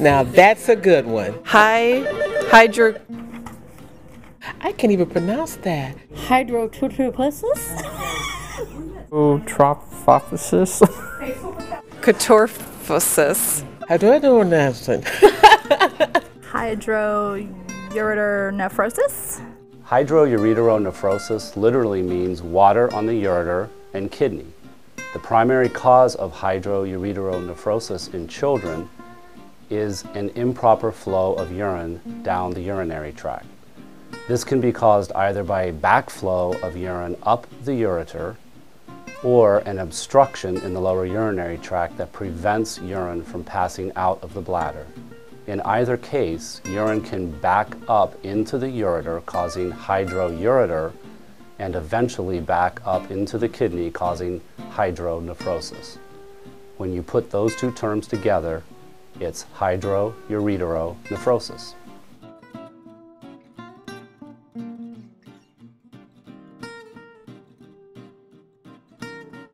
Now that's a good one. I can't even pronounce that. Hydroureteronephrosis? Eutrophosis? Catorphosis. Hydroureteronephrosis? Hydroureteronephrosis literally means water on the ureter and kidney. The primary cause of hydroureteronephrosis in children is an improper flow of urine down the urinary tract. This can be caused either by a backflow of urine up the ureter or an obstruction in the lower urinary tract that prevents urine from passing out of the bladder. In either case, urine can back up into the ureter, causing hydroureter, and eventually back up into the kidney, causing hydronephrosis. When you put those two terms together, it's hydroureteronephrosis.